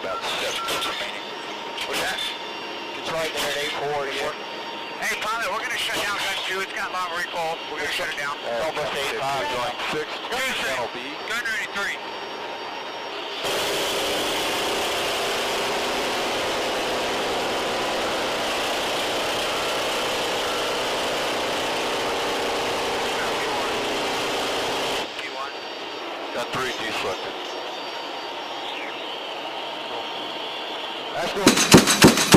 about the steps remaining. What's that? It's right there at 840. Yeah. Hey, pilot, we're going to shut down gun 2. It's got lava recall. We're going to shut it down. Almost 8-5 going. 6. Gun ready, 3. Gun 3 deselected. Let's go.